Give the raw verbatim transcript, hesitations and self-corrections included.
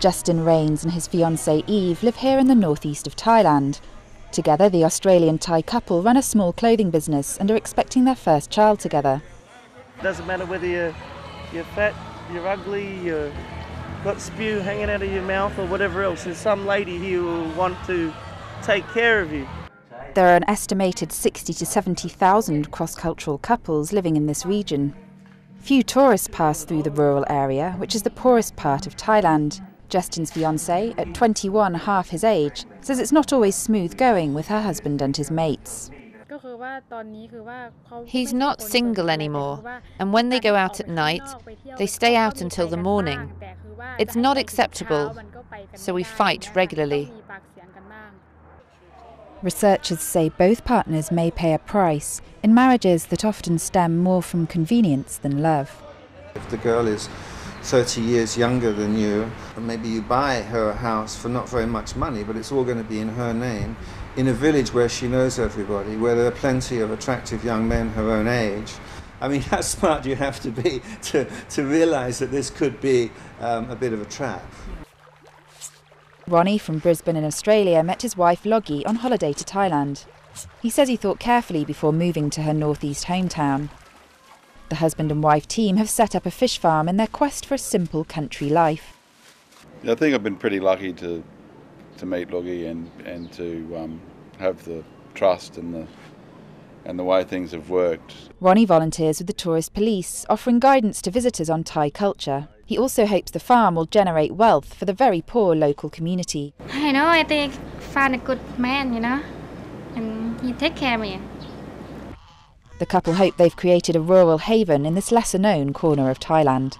Justin Raines and his fiancée Eve live here in the northeast of Thailand. Together, the Australian-Thai couple run a small clothing business and are expecting their first child together. It doesn't matter whether you're, you're fat, you're ugly, you've got spew hanging out of your mouth or whatever else, there's some lady here who will want to take care of you. There are an estimated sixty to seventy thousand cross-cultural couples living in this region. Few tourists pass through the rural area, which is the poorest part of Thailand. Justin's fiancée, at twenty-one, half his age, says it's not always smooth going with her husband and his mates. He's not single anymore, and when they go out at night, they stay out until the morning. It's not acceptable, so we fight regularly. Researchers say both partners may pay a price in marriages that often stem more from convenience than love. If the girl is thirty years younger than you, and maybe you buy her a house for not very much money, but it's all going to be in her name, in a village where she knows everybody, where there are plenty of attractive young men her own age. I mean, how smart do you have to be to, to realise that this could be um, a bit of a trap? Ronnie from Brisbane in Australia met his wife Loggy on holiday to Thailand. He says he thought carefully before moving to her northeast hometown. The husband and wife team have set up a fish farm in their quest for a simple country life. I think I've been pretty lucky to to meet Loggy and and to um, have the trust and the and the way things have worked. Ronnie volunteers with the tourist police, offering guidance to visitors on Thai culture. He also hopes the farm will generate wealth for the very poor local community. I know, I think I found a good man, you know, and he take care of me. The couple hope they've created a rural haven in this lesser-known corner of Thailand.